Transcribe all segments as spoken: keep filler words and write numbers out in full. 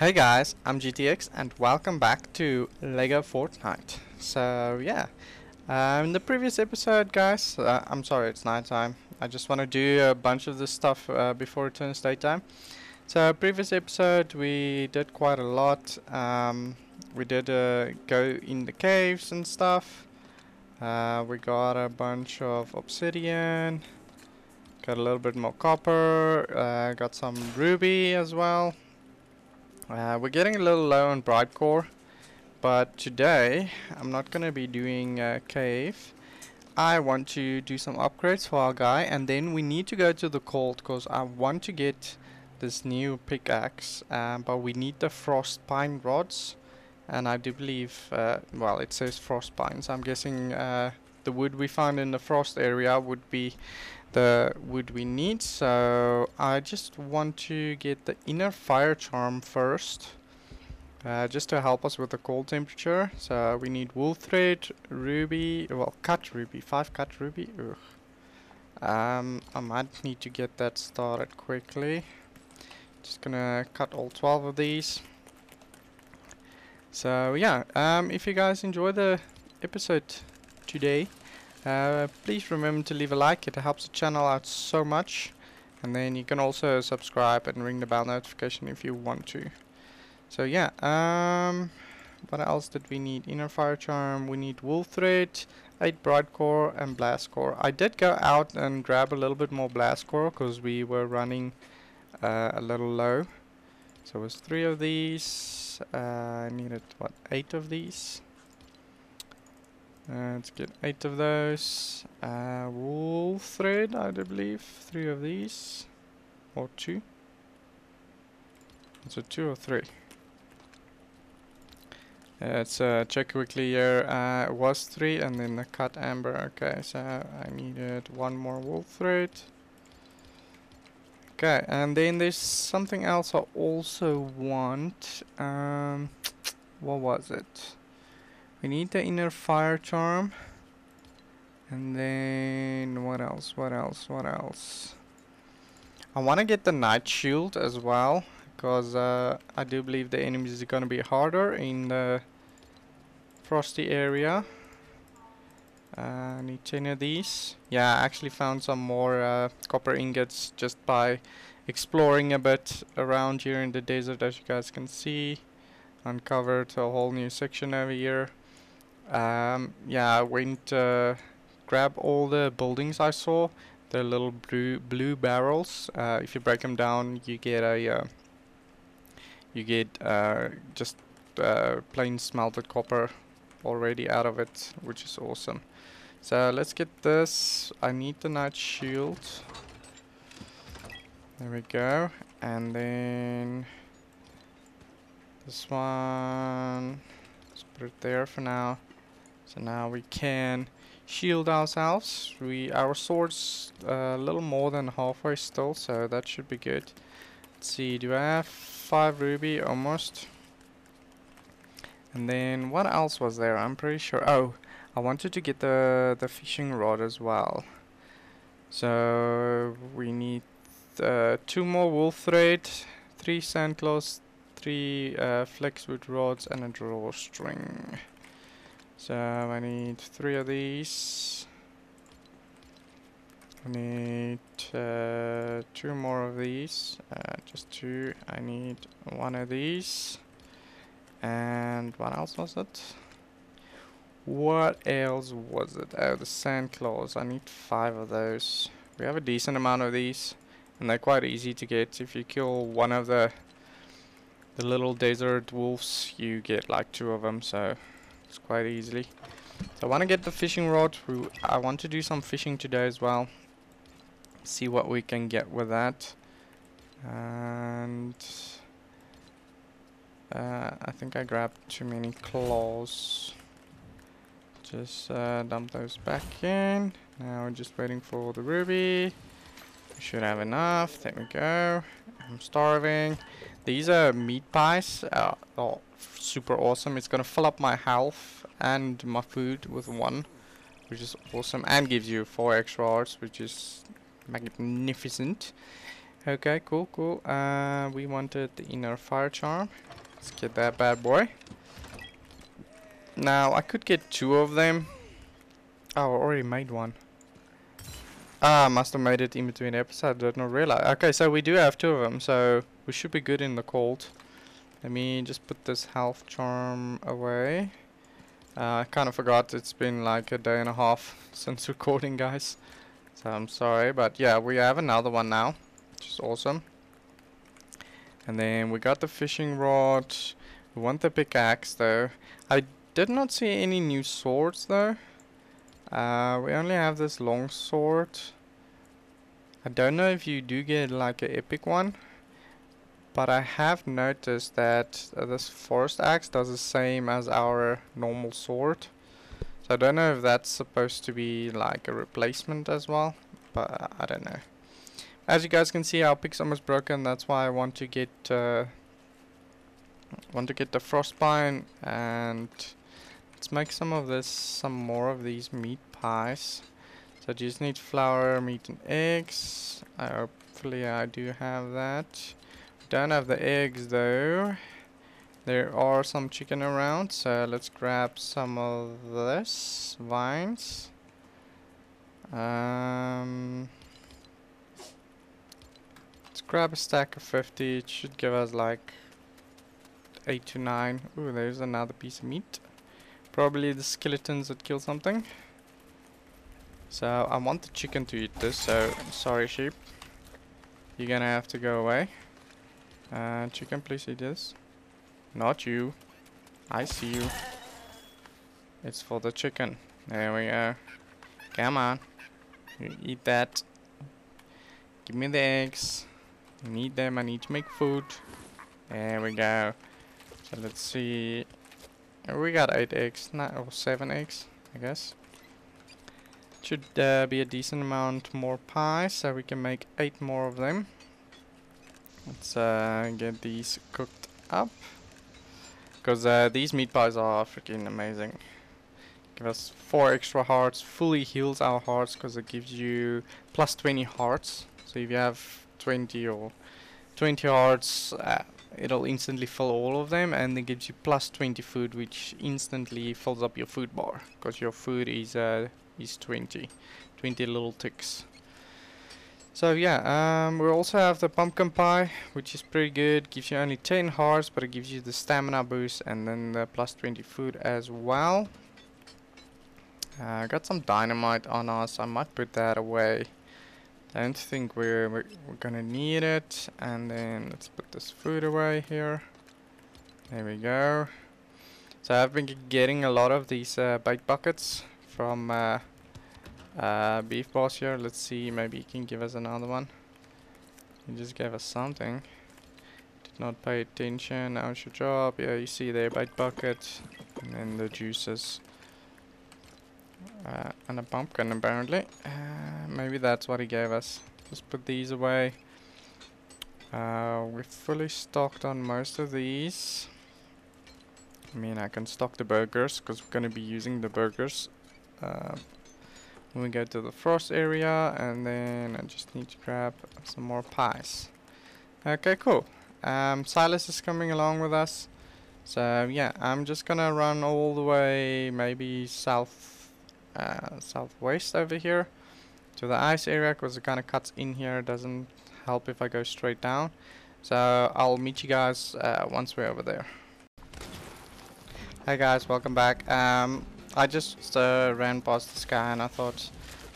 Hey guys, I'm G T X and welcome back to LEGO Fortnite. So yeah, uh, in the previous episode guys, uh, I'm sorry it's night time. I just want to do a bunch of this stuff uh, before it turns daytime. So previous episode we did quite a lot. Um, we did uh, go in the caves and stuff. Uh, we got a bunch of obsidian, got a little bit more copper, uh, got some ruby as well. Uh, we're getting a little low on bright core, but today I'm not going to be doing a cave. I want to do some upgrades for our guy, and then we need to go to the cold because I want to get this new pickaxe, um, but we need the frostpine rods, and I do believe, uh, well, it says frostpine, so I'm guessing uh, the wood we found in the frost area would be the wood we need. So I just want to get the inner fire charm first, uh, just to help us with the cold temperature. So we need wool thread, ruby, well, cut ruby, five cut ruby. Ugh. um I might need to get that started quickly. Just gonna cut all twelve of these. So yeah, um if you guys enjoy the episode today, Uh, please remember to leave a like. It helps the channel out so much, and then you can also subscribe and ring the bell notification if you want to. So yeah, um, what else did we need? Inner fire charm, we need wool thread, eight bright core and blast core. I did go out and grab a little bit more blast core because we were running uh, a little low. So it was three of these. uh, I needed what, eight of these. Uh, let's get eight of those. Uh, wool thread, I do believe. Three of these. Or two. So two or three. Uh, let's uh, check quickly here. Uh, it was three and then the cut amber. Okay, so I needed one more wool thread. Okay, and then there's something else I also want. Um, what was it? We need the inner fire charm, and then what else, what else, what else? I want to get the night shield as well, because uh, I do believe the enemies are going to be harder in the frosty area. Uh, I need ten of these. Yeah, I actually found some more uh, copper ingots just by exploring a bit around here in the desert, as you guys can see. Uncovered a whole new section over here. Um, yeah, I went uh, grab all the buildings I saw. They're little blue blue barrels. Uh, if you break them down, you get a uh, you get uh, just uh, plain smelted copper already out of it, which is awesome. So let's get this. I need the night shield. There we go, and then this one. Let's put it there for now. So now we can shield ourselves. We our swords a uh, little more than halfway still, so that should be good. Let's see, do I have five ruby almost? And then what else was there? I'm pretty sure. Oh, I wanted to get the the fishing rod as well. So we need uh, two more wool thread, three sand claws, three uh, flaxwood rods, and a drawstring. So I need three of these. I need uh, two more of these. Uh, just two. I need one of these. And what else was it? What else was it? Oh, the sand claws. I need five of those. We have a decent amount of these, and they're quite easy to get. If you kill one of the The little desert wolves, you get like two of them, so it's quite easily. So I want to get the fishing rod. I want to do some fishing today as well, see what we can get with that. And uh, I think I grabbed too many claws. Just uh, dump those back in. Now we're just waiting for the ruby. We should have enough. There we go. I'm starving. These are meat pies. Uh, oh, super awesome. It's gonna fill up my health and my food with one, which is awesome, and gives you four extra hearts, which is magnificent. Okay, cool, cool. Uh, we wanted the inner fire charm. Let's get that bad boy. Now, I could get two of them. Oh, I already made one. Ah, I must have made it in between episodes. I did not realize. Okay, so we do have two of them, so we should be good in the cold. Let me just put this health charm away. Uh, I kind of forgot it's been like a day and a half since recording, guys. So I'm sorry, but yeah, we have another one now. Which is awesome. And then we got the fishing rod. We want the pickaxe though. I did not see any new swords though. Uh, we only have this long sword. I don't know if you do get like an epic one, but I have noticed that uh, this forest axe does the same as our normal sword. So I don't know if that's supposed to be like a replacement as well, but I don't know. As you guys can see, our pick's almost broken. That's why I want to get uh, want to get the Frostpine, and let's make some of this, some more of these meat pies. So I just need flour, meat, and eggs. I hopefully I do have that. We don't have the eggs though. There are some chicken around, so let's grab some of this vines. Um. Grab a stack of fifty, it should give us like eight to nine. Ooh, there's another piece of meat. Probably the skeletons that kill something. So I want the chicken to eat this, so sorry sheep. You're gonna have to go away. Uh, chicken, please eat this. Not you. I see you. It's for the chicken. There we go. Come on. You eat that. Give me the eggs. Need them, I need to make food. There we go. So let's see. We got eight eggs, nine or seven eggs, I guess. Should uh, be a decent amount more pie, so we can make eight more of them. Let's uh, get these cooked up, because uh, these meat pies are freaking amazing. Give us four extra hearts, fully heals our hearts, because it gives you plus twenty hearts. So if you have twenty or twenty hearts, uh, it'll instantly fill all of them, and it gives you plus twenty food, which instantly fills up your food bar, because your food is uh, is twenty, twenty little ticks. So yeah, um, we also have the pumpkin pie, which is pretty good. Gives you only ten hearts, but it gives you the stamina boost and then the plus twenty food as well. Uh, got some dynamite on us. I might put that away. I don't think we're, we're, we're gonna need it. And then let's put this food away here. There we go. So I've been getting a lot of these uh, bait buckets from uh, uh, Beef Boss here. Let's see, maybe he can give us another one. He just gave us something. Did not pay attention. How's your job? Yeah, you see there, bait bucket. And then the juices. Uh, and a pumpkin apparently. Uh, maybe that's what he gave us. Just put these away. Uh, we're fully stocked on most of these. I mean, I can stock the burgers, because we're going to be using the burgers uh, when we go to the frost area. And then I just need to grab some more pies. Okay, cool. Um, Silas is coming along with us. So yeah, I'm just going to run all the way maybe south. Uh, southwest over here to the ice area, because it kind of cuts in here. It doesn't help if I go straight down, so I'll meet you guys uh, once we're over there. Hey guys, welcome back. um, I just uh, ran past this guy and I thought,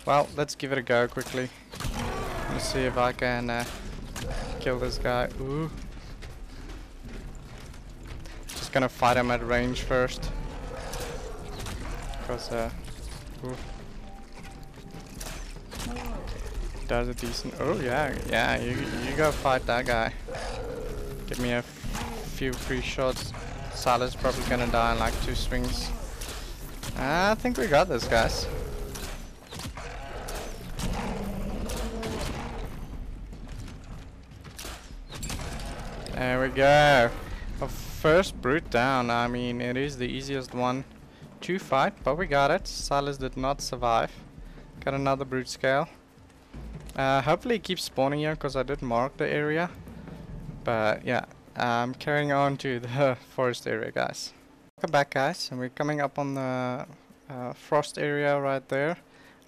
well, let's give it a go quickly. Let's see if I can uh, kill this guy. Ooh, just gonna fight him at range first, because uh, does a decent. Oh yeah, yeah. You you go fight that guy. Give me a few free shots. Silas probably gonna die in like two swings. I think we got this, guys. There we go. Our first brute down. I mean, it is the easiest one to fight, but we got it. Silas did not survive. Got another brute scale. Uh, hopefully it keeps spawning here because I did mark the area. But yeah, I'm carrying on to the forest area, guys. Welcome back, guys, and we're coming up on the uh, frost area right there.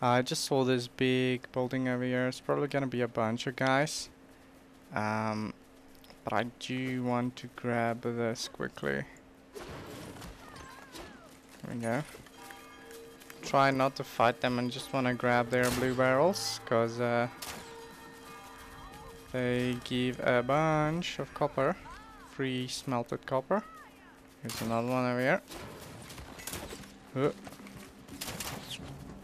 I just saw this big building over here. It's probably gonna be a bunch of guys. Um, but I do want to grab this quickly. There we go. Try not to fight them and just want to grab their blue barrels, because uh, they give a bunch of copper, free smelted copper. Here's another one over here.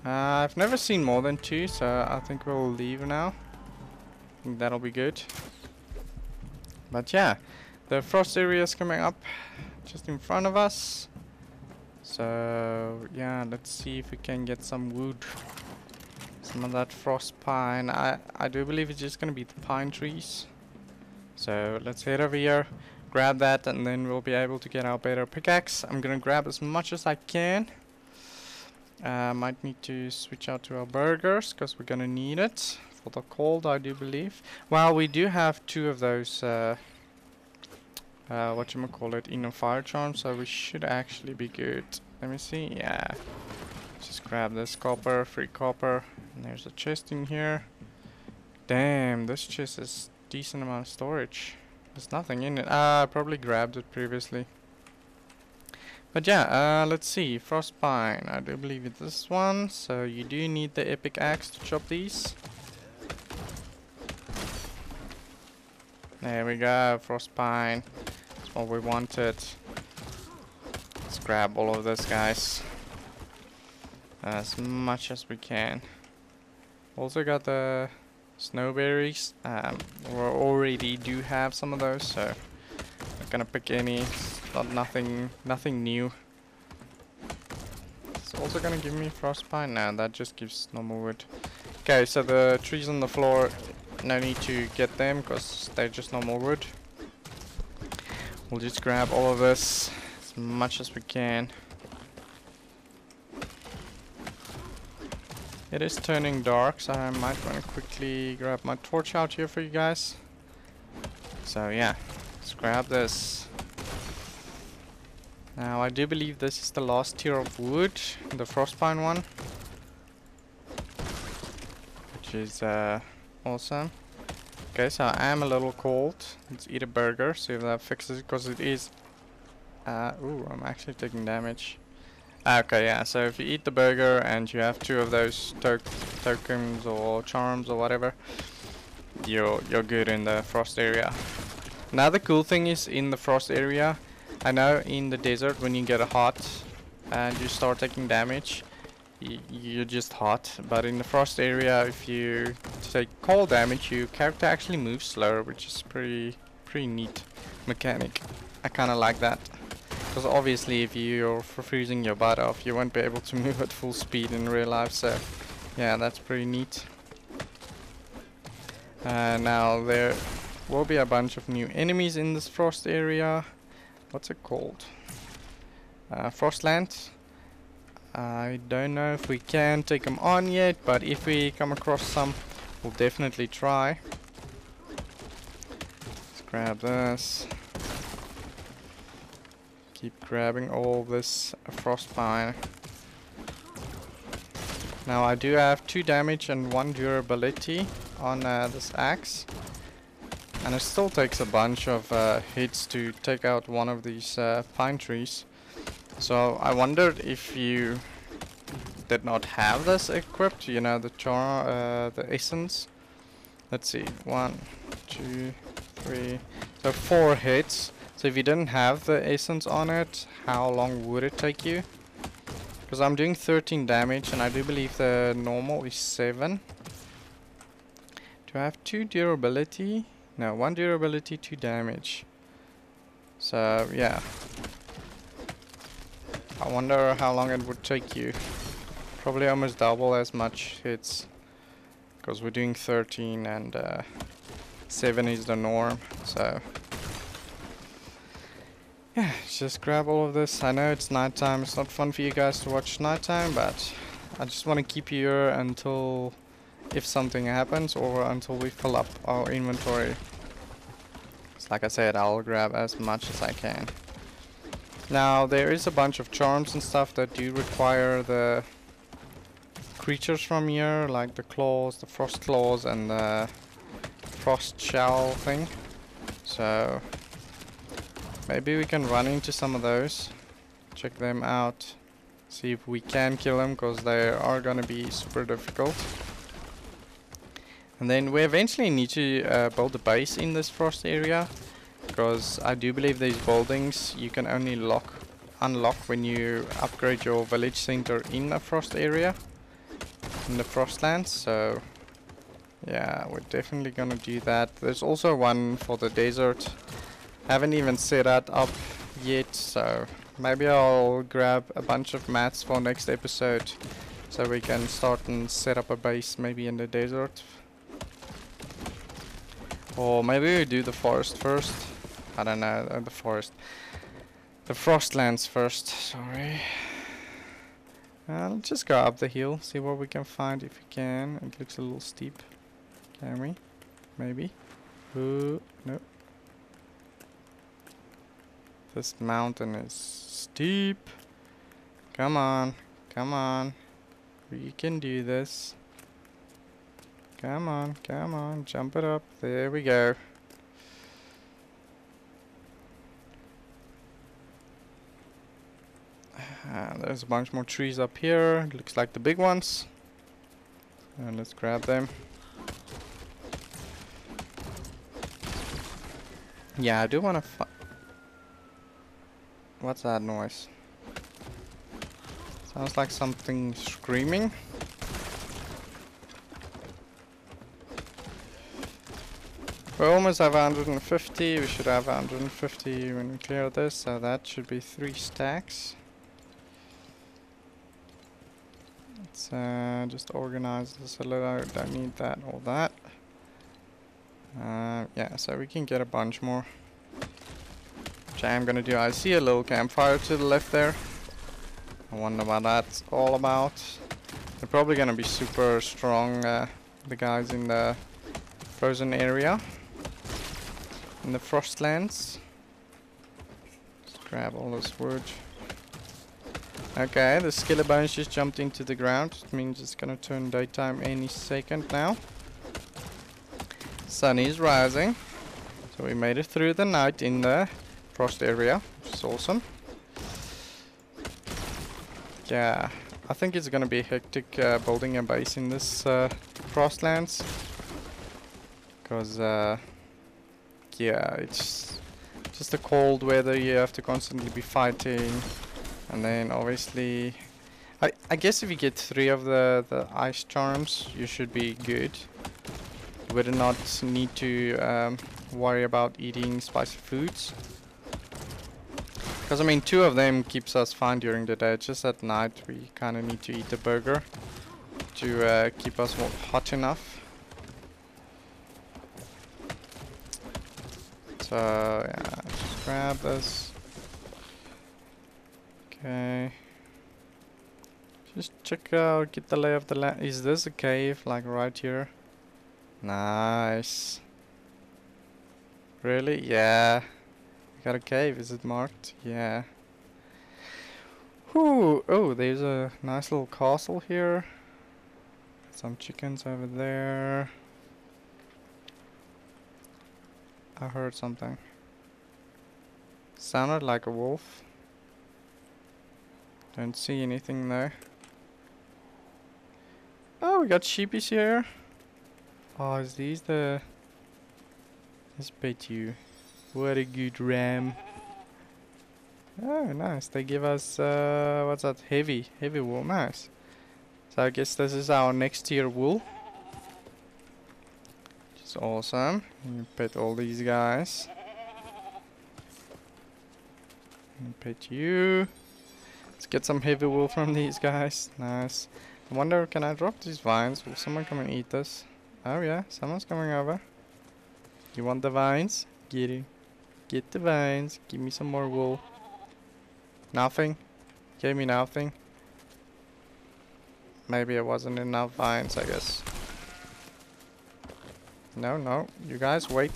Uh, I've never seen more than two, so I think we'll leave now. I think that'll be good. But yeah, the frost area is coming up just in front of us. So yeah, let's see if we can get some wood, some of that frost pine. I, I do believe it's just gonna be the pine trees. So let's head over here, grab that, and then we'll be able to get our better pickaxe. I'm gonna grab as much as I can. Uh, might need to switch out to our burgers because we're gonna need it for the cold, I do believe. Well, we do have two of those. Uh, Uh, whatchamacallit, in a fire charm, so we should actually be good. Let me see, yeah. Just grab this copper, free copper. And there's a chest in here. Damn, this chest is decent amount of storage. There's nothing in it. Ah, I probably grabbed it previously. But yeah, uh, let's see. Frostpine, I do believe it's this one. So you do need the epic axe to chop these. There we go, Frostpine. What we wanted. Let's grab all of this, guys, as much as we can. Also got the snowberries. Um, we already do have some of those, so not gonna pick any. It's not nothing, nothing new. It's also gonna give me frostbite. No, that just gives normal wood. Okay, so the trees on the floor, no need to get them because they're just normal wood. We'll just grab all of this as much as we can. It is turning dark, so I might want to quickly grab my torch out here for you guys. So yeah, let's grab this. Now I do believe this is the last tier of wood, the frostpine one, which is uh, awesome. Okay, so I am a little cold. Let's eat a burger, see if that fixes it, because it is... Uh, ooh, I'm actually taking damage. Okay, yeah, so if you eat the burger and you have two of those to tokens or charms or whatever, you're, you're good in the frost area. Now the cool thing is in the frost area, I know in the desert when you get hot and you start taking damage, you're just hot. But in the frost area, if you take cold damage, your character actually moves slower, which is pretty pretty neat mechanic. I kind of like that, because obviously if you're freezing your butt off, you won't be able to move at full speed in real life. So yeah, that's pretty neat. Uh, now there will be a bunch of new enemies in this frost area. What's it called? Uh, Frostland. I don't know if we can take them on yet, but if we come across some, we'll definitely try. Let's grab this. Keep grabbing all this frostbite. Now I do have two damage and one durability on uh, this axe, and it still takes a bunch of uh, hits to take out one of these uh, pine trees. So I wondered if you did not have this equipped, you know, the char, uh, the essence. Let's see, one, two, three, so four hits. So if you didn't have the essence on it, how long would it take you? Because I'm doing thirteen damage, and I do believe the normal is seven. Do I have two durability? No, one durability, two damage. So yeah. I wonder how long it would take you. Probably almost double as much hits, because we're doing thirteen and uh, seven is the norm. So yeah, just grab all of this. I know it's nighttime. It's not fun for you guys to watch nighttime, but I just want to keep you here until if something happens or until we fill up our inventory. So like I said, I'll grab as much as I can. Now there is a bunch of charms and stuff that do require the creatures from here, like the claws, the frost claws and the frost shell thing. So maybe we can run into some of those, check them out, see if we can kill them, because they are gonna be super difficult. And then we eventually need to uh, build a base in this frost area, because I do believe these buildings you can only lock, unlock when you upgrade your village center in the frost area, in the frostlands. So yeah, we're definitely gonna do that. There's also one for the desert. Haven't even set that up yet, so maybe I'll grab a bunch of mats for next episode so we can start and set up a base maybe in the desert. Or maybe we do the forest first. I don't know, uh, the forest. The frostlands first, sorry. I'll just go up the hill, see what we can find if we can. It looks a little steep. Can we? Maybe. Ooh, no. This mountain is steep. Come on, come on. We can do this. Come on, come on, jump it up. There we go. Uh, there's a bunch more trees up here. Looks like the big ones. And let's grab them. Yeah, I do want to find. What's that noise? Sounds like something screaming. We almost have one hundred fifty. We should have one hundred fifty when we clear this, so that should be three stacks. Let's uh, just organize this a little. I don't need that or that. Uh, yeah, so we can get a bunch more. I'm gonna do. I see a little campfire to the left there. I wonder what that's all about. They're probably gonna be super strong, uh, the guys in the frozen area, in the frostlands. Just grab all this wood. Okay, the skillet bones just jumped into the ground. It means it's gonna turn daytime any second now. Sun is rising, so we made it through the night in the frost area, which is awesome. Yeah, I think it's gonna be hectic uh, building a base in this uh, frostlands, because uh, yeah, it's just the cold weather. You have to constantly be fighting, and then obviously, I I guess if you get three of the the ice charms, you should be good. You would not need to um, worry about eating spicy foods. Because I mean, two of them keeps us fine during the day. Just at night we kind of need to eat a burger to uh, keep us hot enough. So yeah, just grab this. Okay, just check out, get the lay of the land. Is this a cave like right here? Nice. Really? Yeah. Got a cave, is it marked? Yeah. Whoo! Oh, there's a nice little castle here. Some chickens over there. I heard something. Sounded like a wolf. Don't see anything there. Oh, we got sheepies here. Oh, is these the... Let's bet you. What a good ram. Oh, nice. They give us, uh, what's that? Heavy. Heavy wool. Nice. So I guess this is our next tier wool. Which is awesome. You pet all these guys. And pet you. Let's get some heavy wool from these guys. Nice. I wonder, can I drop these vines? Will someone come and eat this? Oh, yeah. Someone's coming over. You want the vines? Get it. Get the vines. Give me some more wool. Nothing. Gave me nothing. Maybe it wasn't enough vines, I guess. No, no, you guys wait.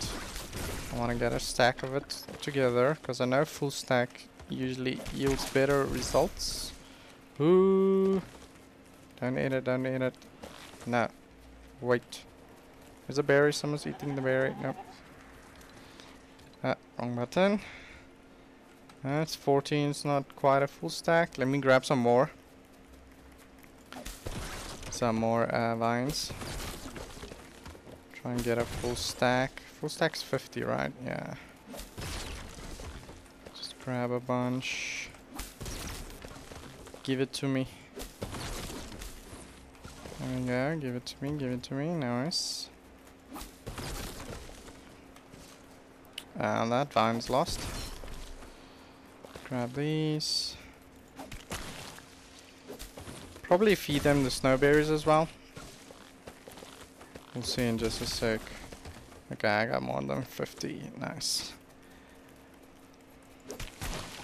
I want to get a stack of it together, because I know full stack usually yields better results. Ooh. Don't eat it, don't eat it. No. Wait. There's a berry, someone's eating the berry. Nope. Ah, wrong button. That's fourteen, it's not quite a full stack. Let me grab some more. Some more uh, vines. Try and get a full stack. Full stack's fifty, right? Yeah. Just grab a bunch. Give it to me. There we go, give it to me, give it to me, nice. And that vine's lost. Grab these. Probably feed them the snowberries as well. We'll see in just a sec. Okay, I got more than fifty, nice.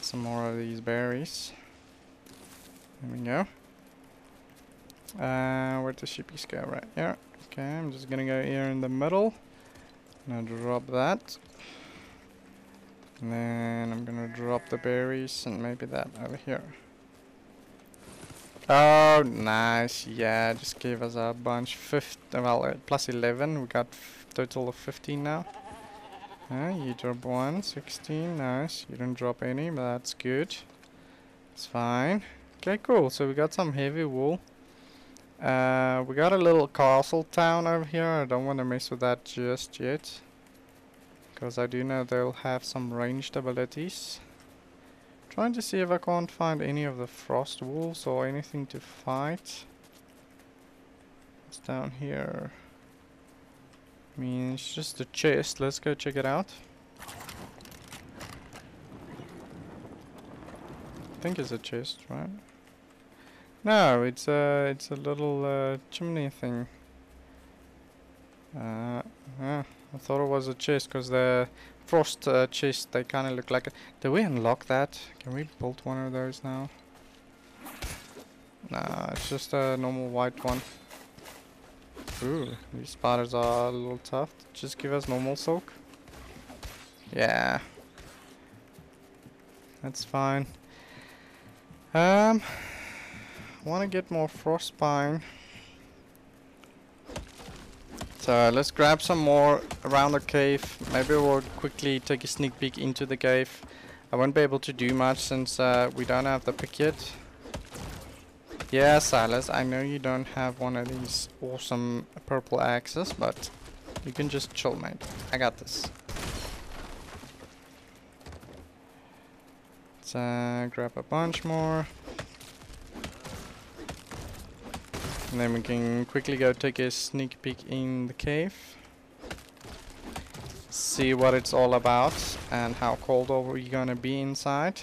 Some more of these berries. There we go. Uh, where the sheepies go? Right here. Okay, I'm just gonna go here in the middle. Now drop that. And then I'm gonna drop the berries and maybe that over here. Oh, nice. Yeah, just gave us a bunch. fifteen, well, uh, plus eleven. We got f total of fifteen now. Uh, you drop one, sixteen. Nice. You don't drop any, but that's good. It's fine. Okay, cool. So we got some heavy wool. Uh, we got a little castle town over here. I don't want to mess with that just yet, because I do know they'll have some ranged abilities. Trying to see if I can't find any of the frost wolves or anything to fight. What's down here? I mean, it's just a chest. Let's go check it out. I think it's a chest, right? No, it's a, it's a little uh, chimney thing. Uh, uh, I thought it was a chest, because the frost uh, chest, they kind of look like it. Did we unlock that? Can we build one of those now? Nah, it's just a normal white one. Ooh, these spiders are a little tough. Just give us normal silk. Yeah. That's fine. Um... I want to get more Frostpine. So uh, let's grab some more around the cave. Maybe we'll quickly take a sneak peek into the cave. I won't be able to do much since uh, we don't have the pick yet. Yeah, Silas, I know you don't have one of these awesome purple axes, but you can just chill, mate. I got this. Let's uh, grab a bunch more. And then we can quickly go take a sneak peek in the cave. See what it's all about and how cold are we gonna be inside.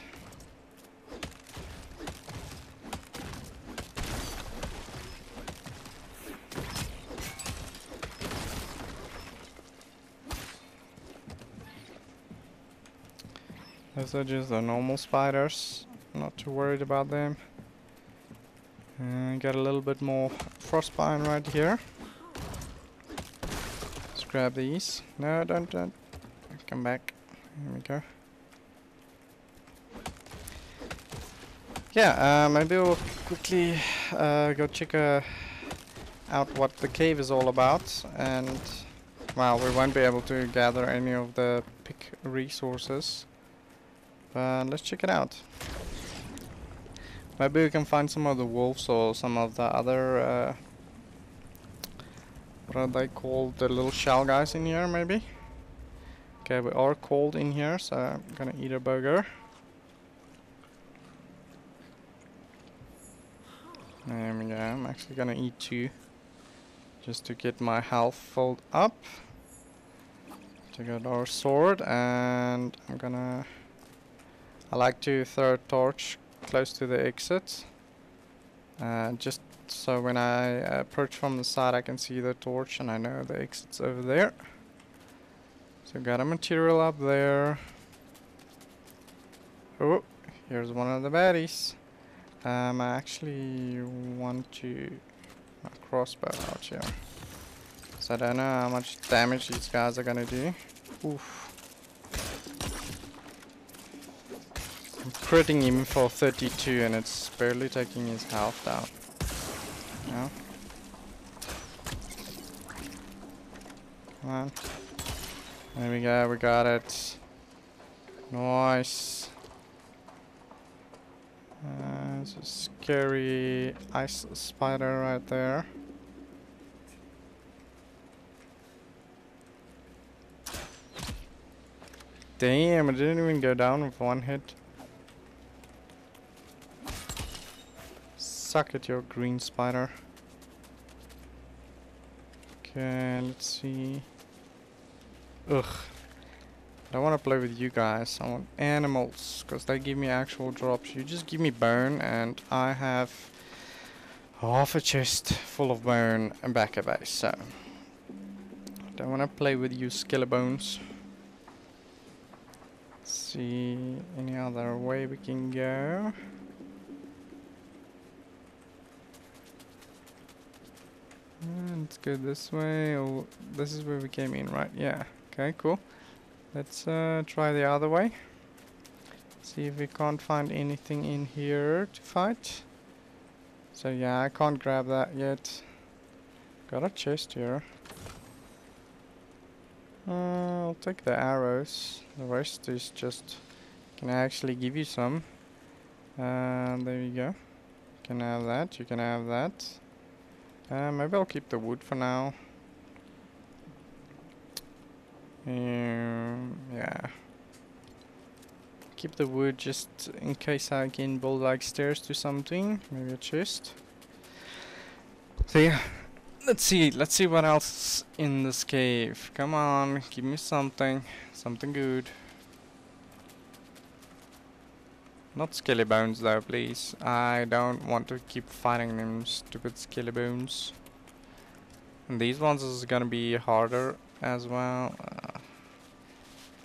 Those are just the normal spiders. Not too worried about them. Uh, got a little bit more frostbite right here. Let's grab these. No, don't, don't. Come back. Here we go. Yeah, uh, maybe we'll quickly uh, go check uh, out what the cave is all about. And, well, we won't be able to gather any of the pick resources. But let's check it out. Maybe we can find some of the wolves or some of the other, uh, what are they called, the little shell guys in here, maybe? Okay, we are cold in here, so I'm gonna eat a burger. There we go, I'm actually gonna eat two, just to get my health filled up. Take out our sword, and I'm gonna, I like to throw a torch close to the exit, uh, just so when I uh, approach from the side I can see the torch and I know the exit's over there. So got a material up there. Oh, here's one of the baddies. um, I actually want to uh, crossbow out here, So I don't know how much damage these guys are gonna do. Oof. I'm critting him for thirty-two and it's barely taking his health down. Yeah. Come on. There we go, we got it. Nice. Uh, it's a scary ice spider right there. Damn, it didn't even go down with one hit. Suck at your green spider. Okay, let's see. Ugh. I don't want to play with you guys. I want animals, because they give me actual drops. You just give me bone, and I have half a chest full of bone and back a base. So, I don't want to play with you, skeleton bones. Let's see, any other way we can go? Let's go this way, or this is where we came in, right? Yeah, okay, cool. Let's uh, try the other way. See if we can't find anything in here to fight. So yeah, I can't grab that yet. Got a chest here. Uh, I'll take the arrows. The rest is just... Can I actually give you some? Uh, there you go. You can have that, you can have that. Uh, maybe I'll keep the wood for now. Um, yeah. Keep the wood just in case I can build like stairs to something. Maybe a chest. So yeah. Let's see. Let's see what else in this cave. Come on. Give me something. Something good. Not skelly bones though, please. I don't want to keep fighting them stupid skelly bones. And these ones is gonna be harder as well. Uh,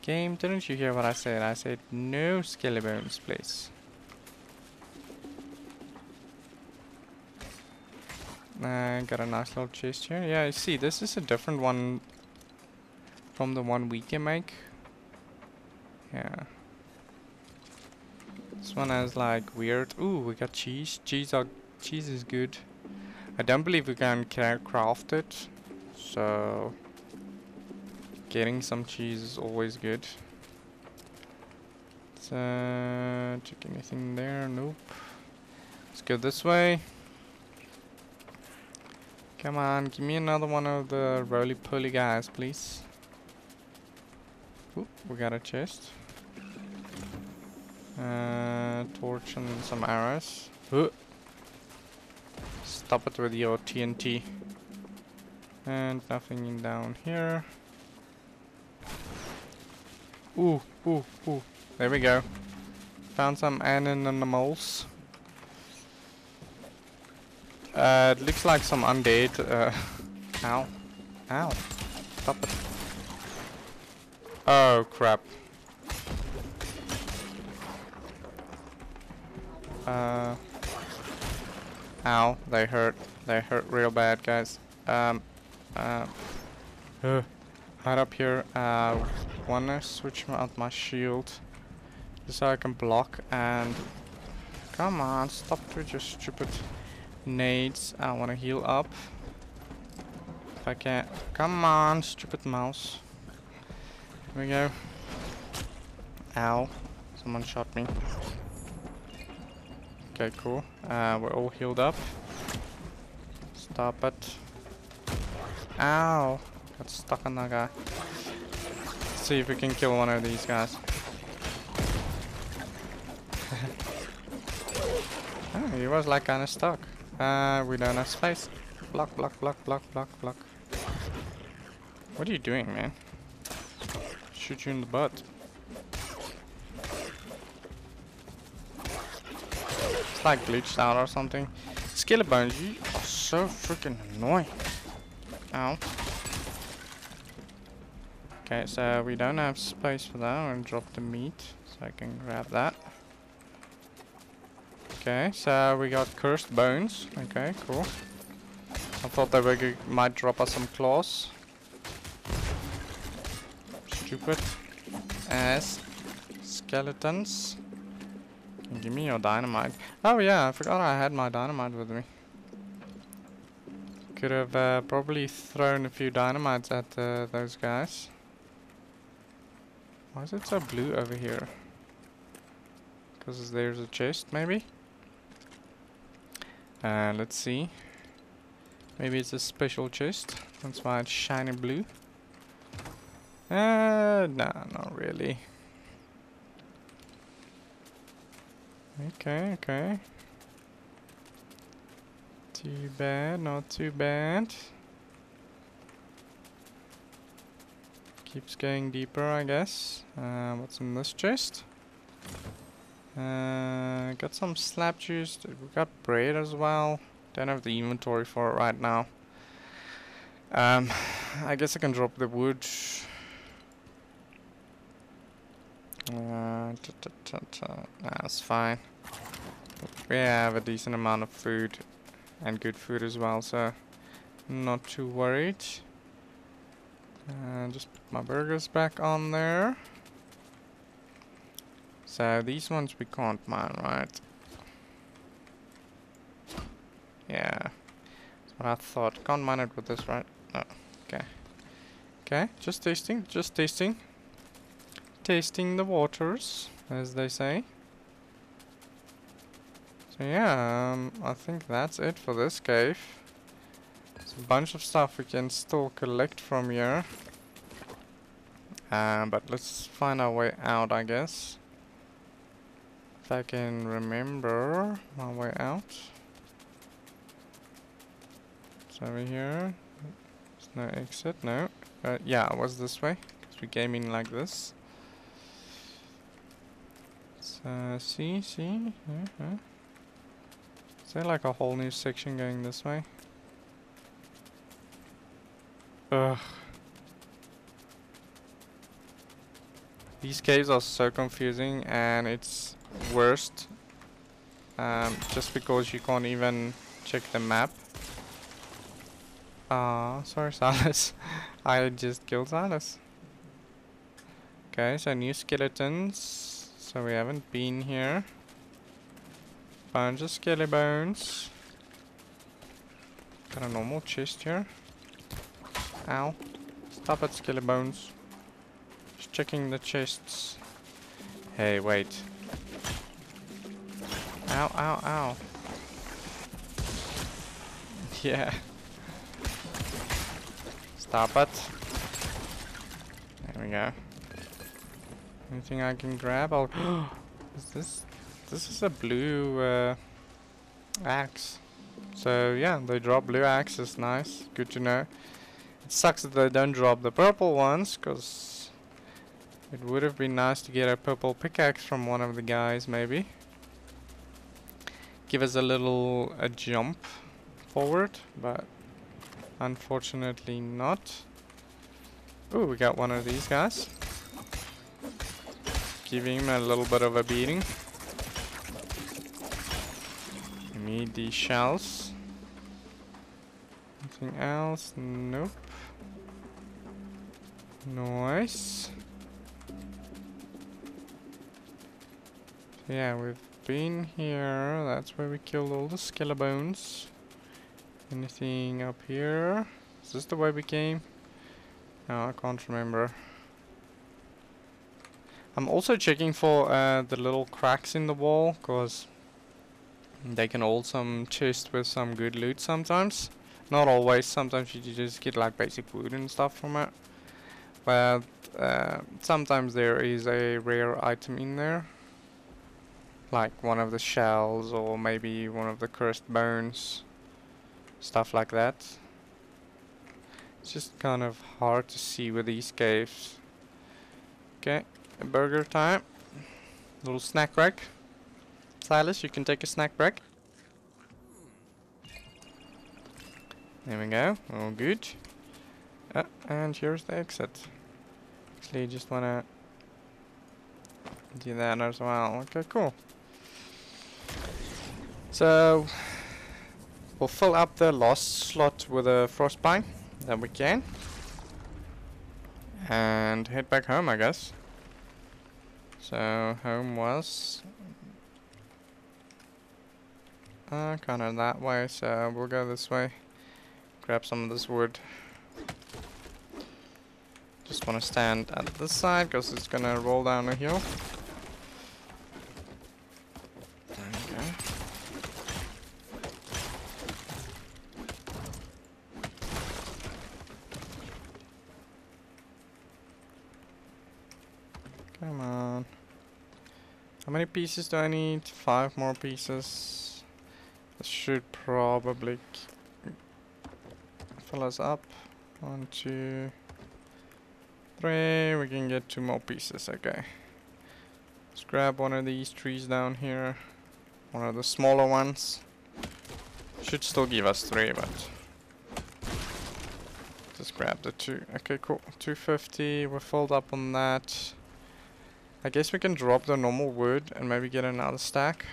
game, didn't you hear what I said? I said no skelly bones, please. I uh, got a nice little chest here. Yeah, you see, this is a different one from the one we can make. Yeah. This one has like weird. Ooh, we got cheese. Cheese are cheese is good. I don't believe we can craft it, so getting some cheese is always good. So check anything there. Nope. Let's go this way. Come on, give me another one of the roly poly guys, please. Ooh, we got a chest. Uh, torch and some arrows. Ooh. Stop it with your T N T. And nothing in down here. Ooh, ooh, ooh. There we go. Found some animals. Uh, it looks like some undead. Uh, ow. Ow. Stop it. Oh, crap. Uh, ow, they hurt. They hurt real bad, guys. Um, uh, uh hide up here. Uh, wanna switch out my shield just so I can block. And come on, stop with your stupid nades. I wanna heal up if I can. Come on, stupid mouse. Here we go. Ow, someone shot me. Okay, cool. Uh, we're all healed up. Stop it. Ow! Got stuck on that guy. Let's see if we can kill one of these guys. Oh, he was like kinda stuck. Uh, we don't have space. Block, block, block, block, block, block. What are you doing, man? Shoot you in the butt. Like glitched out or something. Skeleton bones, you are so freaking annoying. Ow. Okay, so we don't have space for that. I'm gonna drop the meat so I can grab that. Okay, so we got cursed bones. Okay, cool. I thought they were might drop us some claws. stupid ass skeletons. Give me your dynamite. Oh yeah, I forgot I had my dynamite with me. Could have uh, probably thrown a few dynamites at uh, those guys. Why is it so blue over here? Because there's a chest, maybe? Uh, let's see. Maybe it's a special chest. That's why it's shiny blue. Uh, nah, not really. Okay, okay. Too bad, not too bad. Keeps going deeper, I guess. Uh, what's in this chest? Uh, got some slab juice. We got bread as well. Don't have the inventory for it right now. Um, I guess I can drop the wood. Uh, ta -ta -ta -ta. Nah, that's fine. We have a decent amount of food. And good food as well, so not too worried. Uh, just put my burgers back on there. So these ones we can't mine, right? Yeah, that's what I thought. Can't mine it with this, right? No. Okay. Okay. Just tasting. Just tasting. Tasting the waters, as they say. So yeah, um, I think that's it for this cave. There's a bunch of stuff we can still collect from here. Uh, but let's find our way out, I guess. If I can remember my way out. It's over here. There's no exit, no. Uh, yeah, it was this way. Because we came in like this. So, see, see. Uh-huh. Is there like a whole new section going this way? Ugh. These caves are so confusing, and it's worst um, just because you can't even check the map. Ah, uh, sorry, Silas. I just killed Silas. Okay, so new skeletons. So we haven't been here. Bunch of skelly bones. Got a normal chest here. Ow. Stop at skelly bones. Just checking the chests. Hey, wait. Ow, ow, ow. Yeah. Stop it. There we go. Anything I can grab? I'll. Is this. This is a blue uh, axe. So yeah, they drop blue axes. Nice. Good to know. It sucks that they don't drop the purple ones, because it would have been nice to get a purple pickaxe from one of the guys, maybe. Give us a little a jump forward, but unfortunately not. Ooh, we got one of these guys. Giving him a little bit of a beating. Need these shells. Anything else? Nope. Nice. Yeah, we've been here. That's where we killed all the skeleton bones. Anything up here? Is this the way we came? No, I can't remember. I'm also checking for uh, the little cracks in the wall, because they can hold some chest with some good loot sometimes. Not always, sometimes you just get like basic wood and stuff from it. But uh, sometimes there is a rare item in there. Like one of the shells or maybe one of the cursed bones. Stuff like that. It's just kind of hard to see with these caves. Okay, burger time. Little snack rack. Silas, you can take a snack break. There we go, all good. Uh, and here's the exit. Actually, just wanna do that as well. Okay, cool. So, we'll fill up the last slot with a frostpine that we can. and head back home, I guess. So home was uh, kind of that way, so we'll go this way, grab some of this wood. Just want to stand at this side because it's gonna roll down a hill. There we go. Come on. How many pieces do I need? Five more pieces. This should probably fill us up. One, two, three. We can get two more pieces. Okay. Let's grab one of these trees down here. One of the smaller ones. Should still give us three, but just grab the two. Okay, cool. two fifty. We're filled up on that. I guess we can drop the normal wood and maybe get another stack.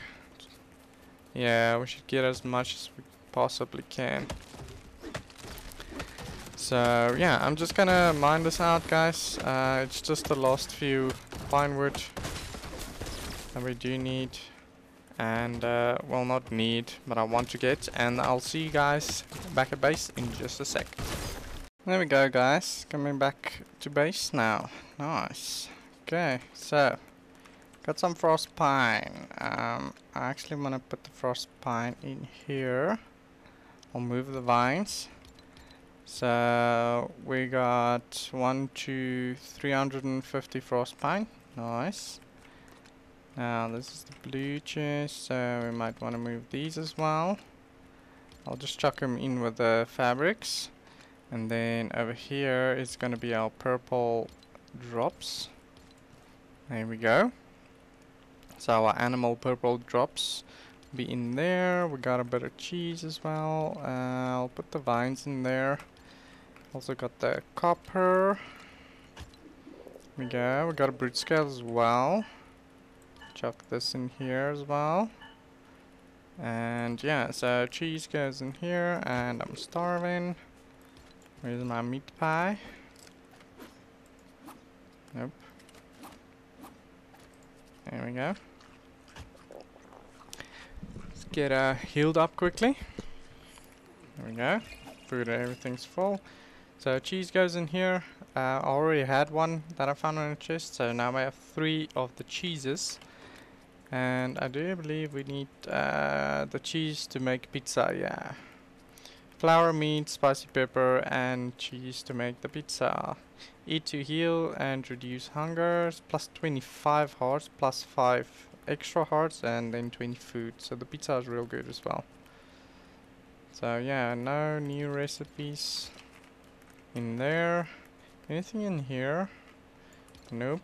Yeah, we should get as much as we possibly can. So yeah, I'm just gonna mine this out, guys. Uh, it's just the last few pine wood that we do need, and uh, well, not need, but I want to get. And I'll see you guys back at base in just a sec. There we go, guys. Coming back to base now. Nice. Okay, so got some frostpine. Um, I actually want to put the frostpine in here. I'll move the vines. So we got one, two, three hundred and fifty frostpine. Nice. Now this is the blue chest, so we might want to move these as well. I'll just chuck them in with the fabrics, and then over here is going to be our purple drops. There we go. So our animal purple drops be in there. We got a bit of cheese as well. Uh, I'll put the vines in there. Also got the copper. There we go. We got a brute scale as well. Chuck this in here as well. And yeah, so cheese goes in here, and I'm starving. Where's my meat pie? Nope. There we go. Let's get uh, healed up quickly. There we go. Food and everything's full. So cheese goes in here. Uh, I already had one that I found on a chest, so now I have three of the cheeses. And I do believe we need uh, the cheese to make pizza, yeah. Flour, meat, spicy pepper, and cheese to make the pizza. Eat to heal and reduce hunger. Plus twenty-five hearts, plus five extra hearts, and then twenty food. So the pizza is real good as well. So yeah, no new recipes in there. Anything in here? Nope.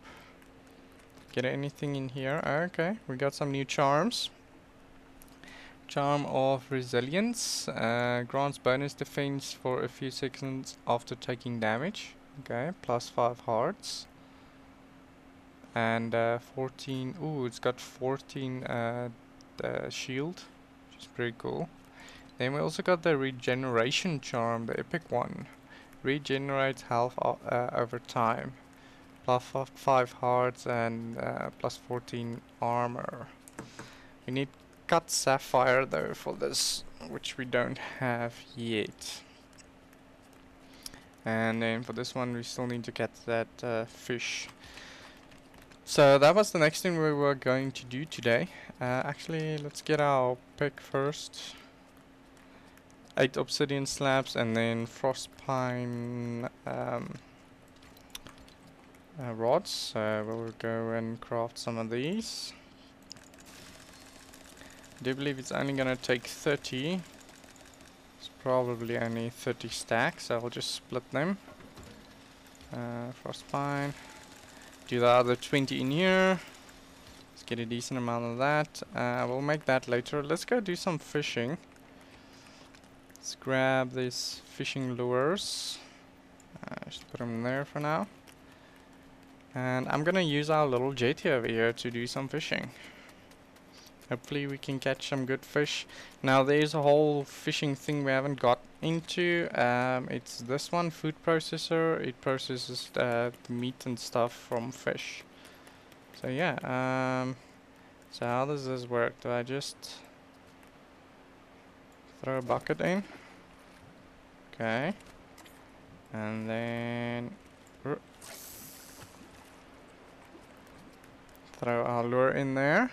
Get anything in here? Okay, we got some new charms. Charm of resilience, uh, grants bonus defense for a few seconds after taking damage. Okay, plus five hearts. And uh, fourteen, ooh, it's got fourteen uh, the shield, which is pretty cool. Then we also got the regeneration charm, the epic one. Regenerates health uh, over time. Plus five hearts and uh, plus fourteen armor. We need cut sapphire though for this, which we don't have yet. And then for this one we still need to get that uh, fish. So that was the next thing we were going to do today. Uh, actually, let's get our pick first. Eight obsidian slabs and then frostpine um, uh, rods. So we'll go and craft some of these. I do believe it's only going to take thirty. It's probably only thirty stacks, so I'll just split them. Uh, frostpine. Do the other twenty in here. Let's get a decent amount of that. Uh, we'll make that later. Let's go do some fishing. Let's grab these fishing lures. Uh, just put them there for now. And I'm going to use our little jetty over here to do some fishing. Hopefully we can catch some good fish. Now there's a whole fishing thing we haven't got into. Um, it's this one, food processor. It processes uh, meat and stuff from fish. So yeah. Um, so how does this work? Do I just throw a bucket in? Okay. And then throw our lure in there.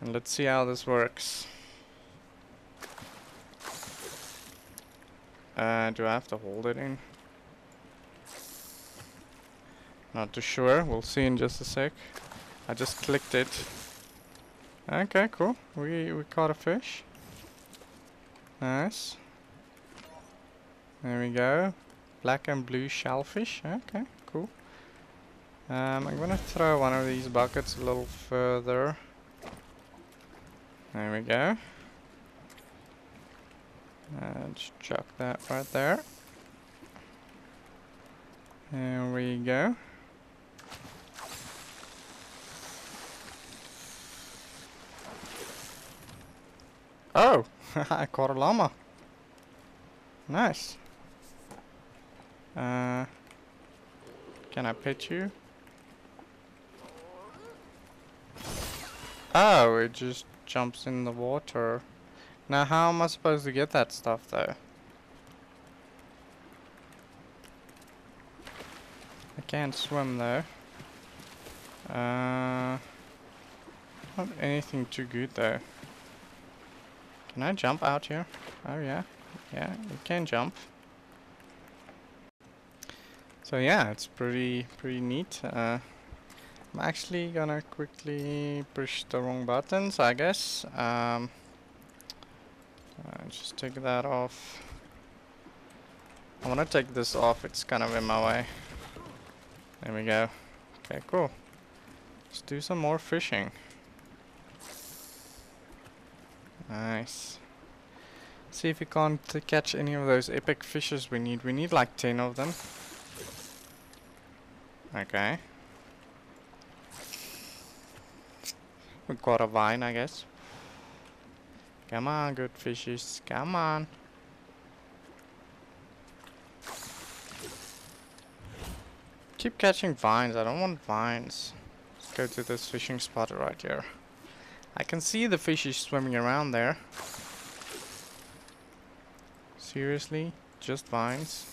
And let's see how this works. Uh, do I have to hold it in? Not too sure. We'll see in just a sec. I just clicked it. Okay, cool. We, we caught a fish. Nice. There we go. Black and blue shellfish. Okay, cool. Um, I'm gonna throw one of these buckets a little further. There we go. Uh, just chuck that right there. There we go. Oh! I caught a llama. Nice. Uh, can I pet you? Oh, it just jumps in the water. Now how am I supposed to get that stuff though? I can't swim though. Uh, not anything too good though. Can I jump out here? Oh yeah, yeah, you can jump. So yeah, it's pretty pretty neat. Uh, I'm actually gonna quickly push the wrong buttons, I guess. Um, uh, just take that off. I wanna take this off, it's kind of in my way. There we go. Okay, cool. Let's do some more fishing. Nice. See if we can't uh, catch any of those epic fishes we need. We need like ten of them. Okay. We caught a vine, I guess. Come on, good fishes. Come on. Keep catching vines. I don't want vines. Let's go to this fishing spot right here. I can see the fishes swimming around there. Seriously? Just vines?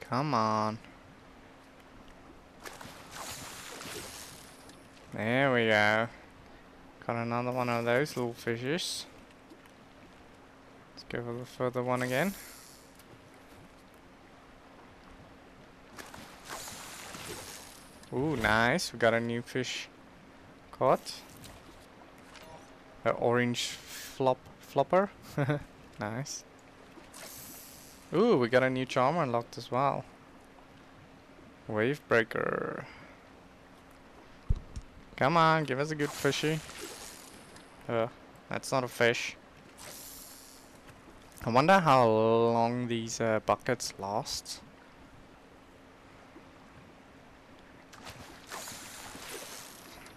Come on. There we go. Got another one of those little fishes. Let's go for the further one again. Ooh, nice. We got a new fish caught. An orange flop flopper. Nice. Ooh, we got a new charm unlocked as well. Wave breaker. Come on, give us a good fishy. Uh, that's not a fish. I wonder how long these uh, buckets last.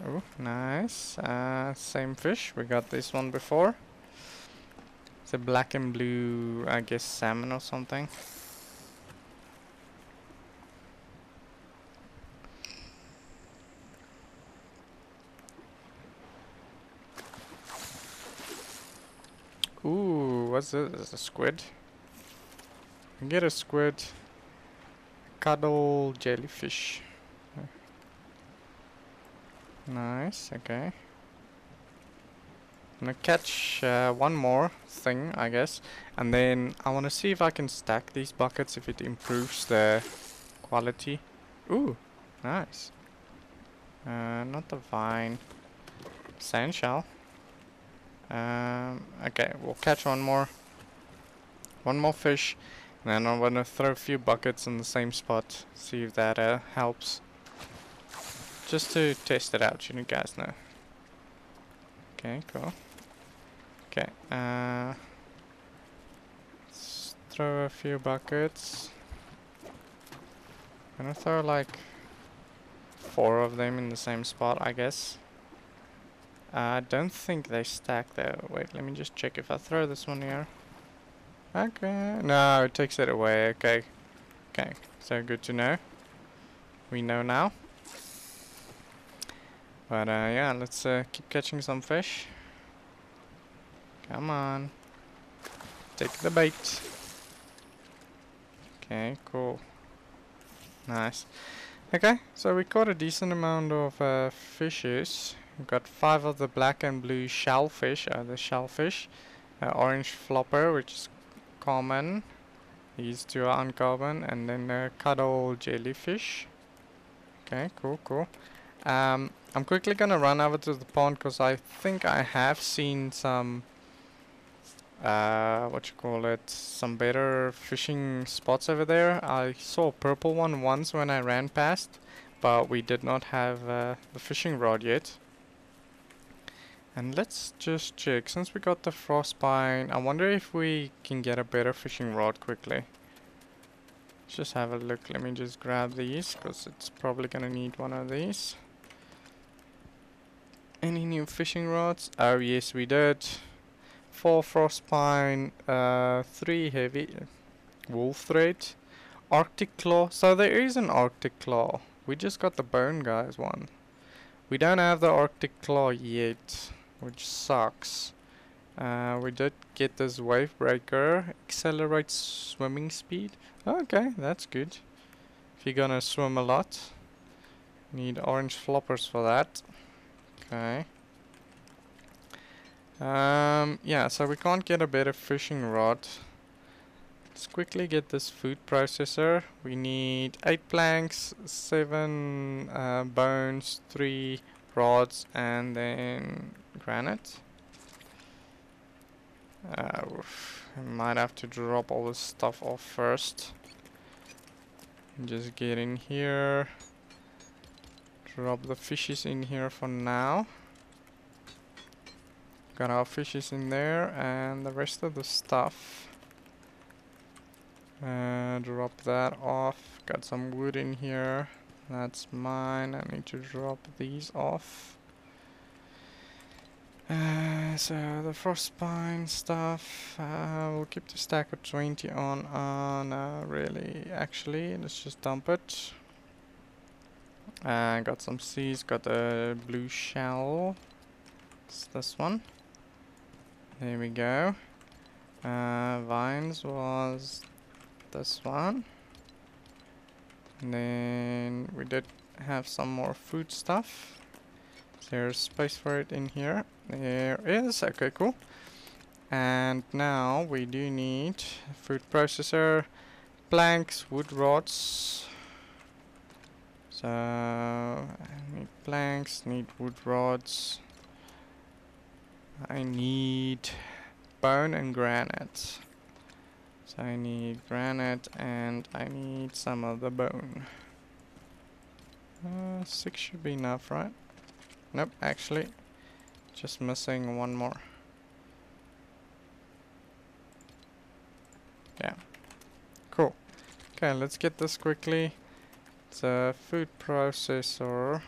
Ooh, nice. Uh, same fish. We got this one before. It's a black and blue, I guess, salmon or something. Ooh, what's this? It's a squid. I get a squid. Cuddle jellyfish. Nice, okay. I'm gonna catch uh, one more thing, I guess, and then I wanna see if I can stack these buckets, if it improves the quality. Ooh, nice. Uh, not the vine. Sand shell. Um, okay, we'll catch one more. One more fish, and then I'm gonna throw a few buckets in the same spot. See if that uh, helps. Just to test it out, you guys know. Okay, cool. Okay, uh, let's throw a few buckets. I'm gonna throw like four of them in the same spot, I guess. I uh, don't think they stack though. Wait, let me just check if I throw this one here. Okay, no, it takes it away. Okay, okay, so good to know. We know now. But uh, yeah, let's uh, keep catching some fish. Come on, take the bait. Okay, cool, nice. Okay, so we caught a decent amount of uh, fishes. We've got five of the black and blue shellfish, uh, the shellfish, uh, orange flopper, which is common, these two are uncommon, and then the cuddle jellyfish. Okay, cool, cool. Um, I'm quickly gonna run over to the pond because I think I have seen some, uh, what you call it, some better fishing spots over there. I saw a purple one once when I ran past, but we did not have uh, the fishing rod yet. And let's just check, since we got the frostpine, I wonder if we can get a better fishing rod quickly. Let's just have a look. Let me just grab these, because it's probably going to need one of these. Any new fishing rods? Oh yes, we did. Four frostpine, uh, three heavy wolf thread, arctic claw. So there is an arctic claw. We just got the bone guys one. We don't have the arctic claw yet, which sucks. Uh, we did get this wave breaker, accelerates swimming speed. Okay, that's good. If you're gonna swim a lot, need orange floppers for that. Okay. Um, yeah, so we can't get a better fishing rod. Let's quickly get this food processor. We need eight planks, seven uh, bones, three rods, and then granite. Uh, I might have to drop all this stuff off first. Just get in here. Drop the fishes in here for now. Got our fishes in there and the rest of the stuff. Uh, drop that off. Got some wood in here. That's mine. I need to drop these off. Uh, so the frostbite stuff, uh, we'll keep the stack of twenty on, on uh, really, actually, let's just dump it. Uh, got some seeds, got the blue shell, it's this one, there we go. Uh, vines was this one, and then we did have some more food stuff. There's space for it in here. There is. Okay, cool. And now we do need food processor, planks, wood rods. So I need planks, need wood rods. I need bone and granite. So I need granite and I need some of the bone. Uh, six should be enough, right? Nope, actually, just missing one more. Yeah, cool. Okay, let's get this quickly. It's a food processor.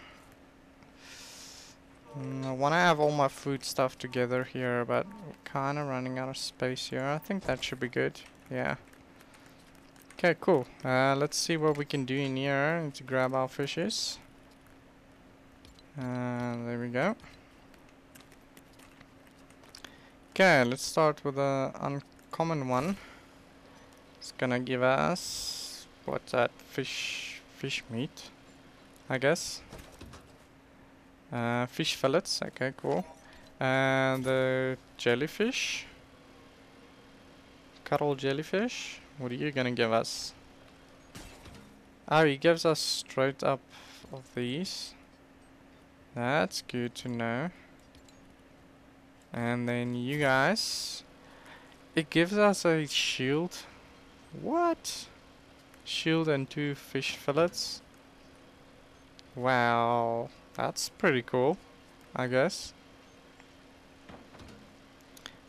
Mm, I want to have all my food stuff together here, but we're kind of running out of space here. I think that should be good. Yeah. Okay, cool. Uh, let's see what we can do in here. Need to grab our fishes. Uh, there we go. Okay, let's start with the uncommon one. It's gonna give us what's that? Fish, fish meat, I guess. Uh, fish fillets. Okay, cool. And the jellyfish, cuddle jellyfish. What are you gonna give us? Oh, he gives us straight up of these. That's good to know. And then you guys, it gives us a shield. What? Shield and two fish fillets. Wow, that's pretty cool, I guess.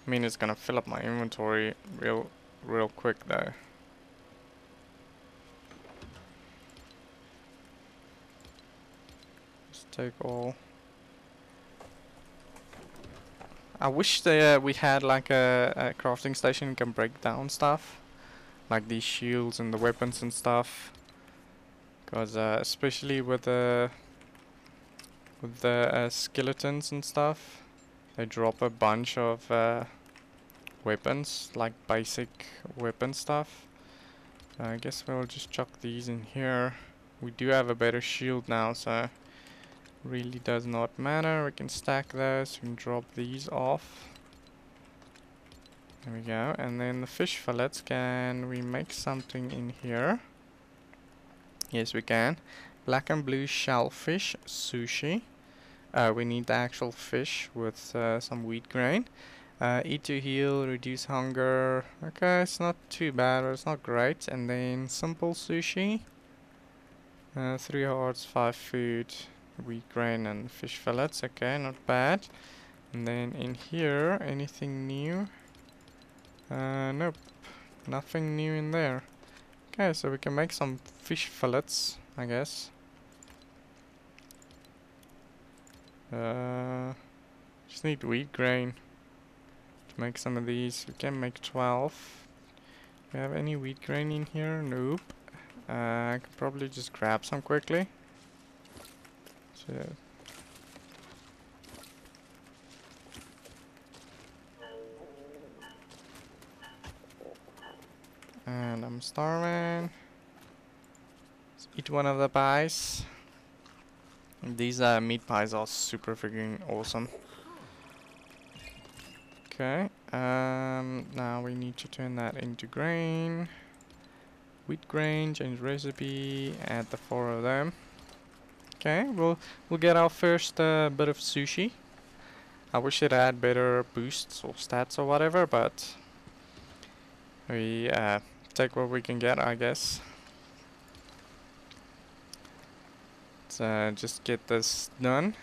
I mean, it's gonna fill up my inventory real real quick though. Take all. I wish they, uh, we had like a, a crafting station that can break down stuff, like these shields and the weapons and stuff. Because uh, especially with the with the uh, skeletons and stuff, they drop a bunch of uh, weapons, like basic weapon stuff. Uh, I guess we'll just chuck these in here. We do have a better shield now, so really does not matter. We can stack those, we can drop these off. There we go. And then the fish fillets, can we make something in here? Yes, we can. Black and blue shellfish sushi. Uh, we need the actual fish with uh, some wheat grain. Uh, eat to heal, reduce hunger. Okay, it's not too bad, or it's not great. And then simple sushi. Uh, three hearts, five food, wheat grain and fish fillets. Okay, not bad. And then in here, anything new? Uh, nope, nothing new in there. Okay, so we can make some fish fillets, I guess. Uh, just need wheat grain to make some of these. We can make twelve. Do we have any wheat grain in here? Nope. Uh, I could probably just grab some quickly. So and I'm starving. Let's eat one of the pies. These uh, meat pies are super freaking awesome. Okay. Um, now we need to turn that into grain. Wheat grain, change recipe, add the four of them. Okay, we'll, we'll get our first uh, bit of sushi. I wish it had better boosts or stats or whatever, but we uh, take what we can get, I guess. Let's uh, just get this done.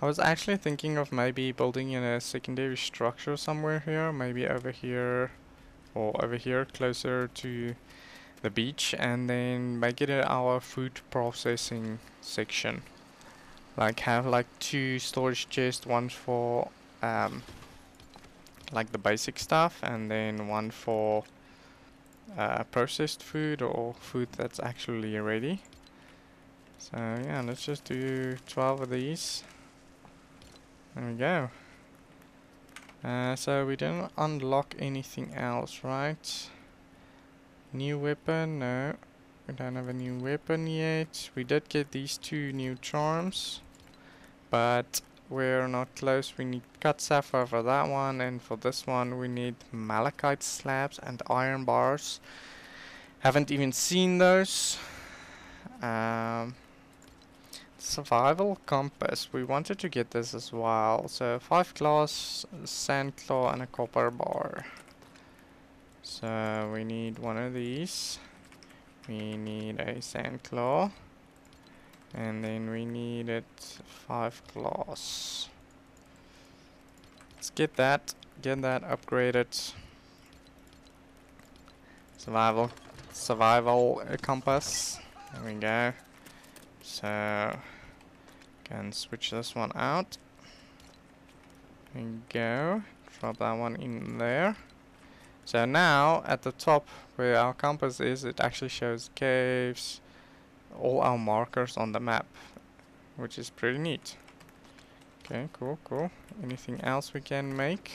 I was actually thinking of maybe building in a secondary structure somewhere here, maybe over here or over here closer to the beach, and then make it our food processing section. Like have like two storage chests, one for um, like the basic stuff, and then one for uh, processed food or food that's actually ready. So yeah, let's just do twelve of these. There we go. Uh, so we didn't unlock anything else, right? New weapon? No. We don't have a new weapon yet. We did get these two new charms, but we're not close. We need cut sapphire for that one, and for this one we need malachite slabs and iron bars. Haven't even seen those. Um... Survival compass. We wanted to get this as well. So five glass, sand claw, and a copper bar. So we need one of these. We need a sand claw, and then we needed five glass. Let's get that. Get that upgraded. Survival, survival uh, compass. There we go. So can switch this one out and go drop that one in there. So now at the top where our compass is, it actually shows caves, all our markers on the map, which is pretty neat. Okay, cool, cool. Anything else we can make?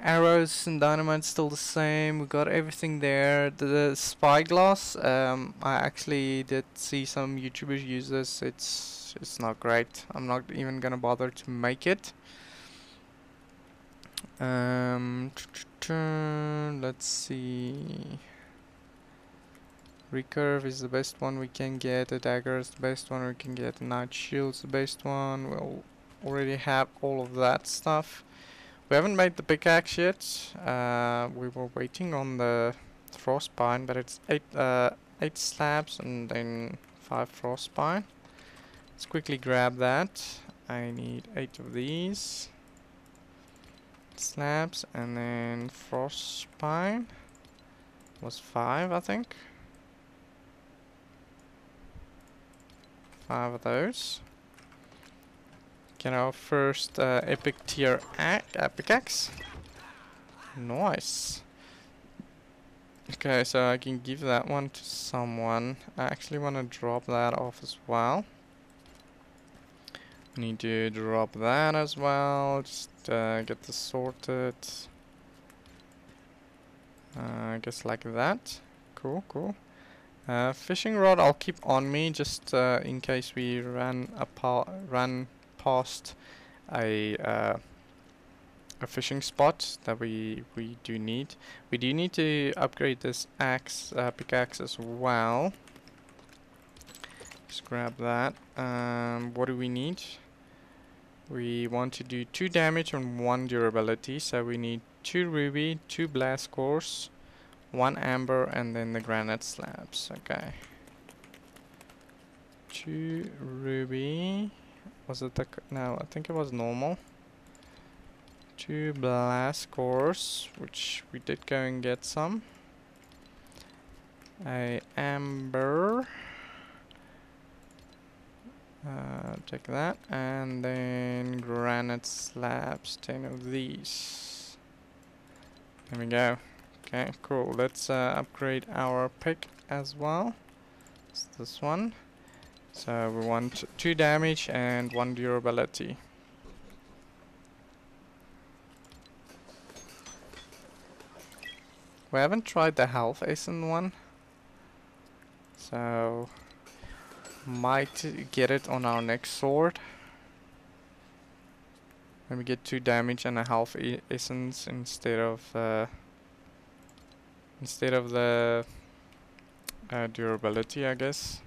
Arrows and dynamite still the same. We got everything there. The, the spyglass, um, I actually did see some YouTubers use this. It's it's not great. I'm not even gonna bother to make it. Um, let's see. Recurve is the best one we can get. A dagger is the best one we can get. Night shield's the best one. We'll already have all of that stuff. We haven't made the pickaxe yet. Uh, we were waiting on the frostpine, but it's eight, uh, eight slabs and then five frostpine. Let's quickly grab that. I need eight of these slabs, and then frostpine was five, I think. Five of those. You know, first uh, epic tier epic axe. Nice. Okay, so I can give that one to someone. I actually want to drop that off as well. Need to drop that as well. Just uh, get this sorted. Uh, I guess like that. Cool, cool. Uh, fishing rod I'll keep on me just uh, in case we ran apart, ran past a uh, a fishing spot that we we do need. We do need to upgrade this axe uh, pickaxe as well. Just grab that. Um, what do we need? We want to do two damage and one durability, so we need two ruby, two blast cores, one amber, and then the granite slabs. Okay. Two ruby. Was it the c no? I think it was normal. Two blast cores, which we did go and get some. A amber. Uh, take that, and then granite slabs, ten of these. There we go. Okay, cool. Let's uh, upgrade our pick as well. It's this one. So we want two damage and one durability. We haven't tried the health essence one, so might get it on our next sword. Let me get two damage and a health e essence instead of uh, instead of the uh, durability, I guess,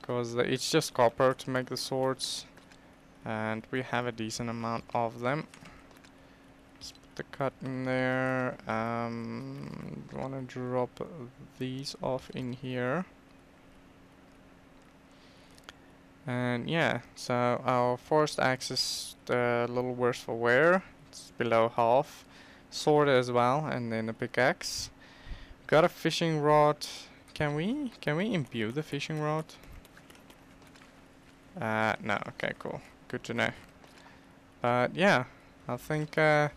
because it's just copper to make the swords, and we have a decent amount of them. Let's put the cut in there. Um, want to drop these off in here. And yeah, so our forest axe is a little worse for wear. It's below half. Sword as well, and then the pickaxe. Got a fishing rod. Can we can we imbue the fishing rod? Uh, no. Okay, cool. Good to know. But yeah, I think uh,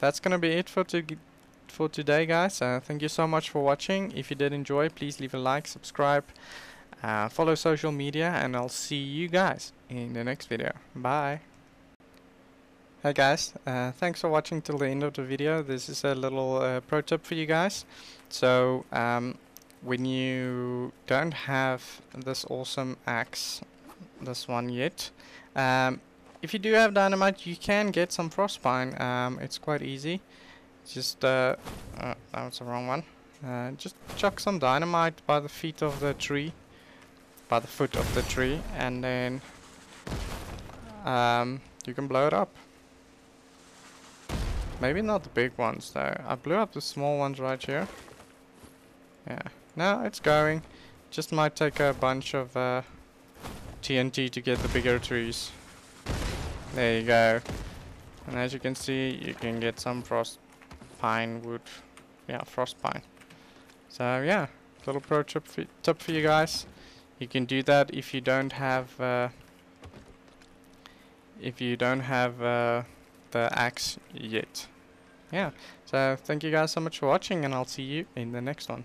that's gonna be it for to for today, guys. Uh, thank you so much for watching. If you did enjoy, please leave a like, subscribe. Uh, follow social media, and I'll see you guys in the next video. Bye. Hey guys, uh, thanks for watching till the end of the video. This is a little uh, pro tip for you guys. So um, when you don't have this awesome axe, this one yet, um, if you do have dynamite, you can get some frostpine. Um, it's quite easy. Just uh, uh, that was the wrong one. Uh, just chuck some dynamite by the feet of the tree. By the foot of the tree, and then um, you can blow it up. Maybe not the big ones though. I blew up the small ones right here. Yeah, no, it's going. Just might take a bunch of uh, T N T to get the bigger trees. There you go. And as you can see, you can get some frost pine wood. Yeah, frost pine. So yeah, little pro tip for, tip for you guys. You can do that if you don't have uh, if you don't have uh, the axe yet. Yeah, so thank you guys so much for watching, and I'll see you in the next one.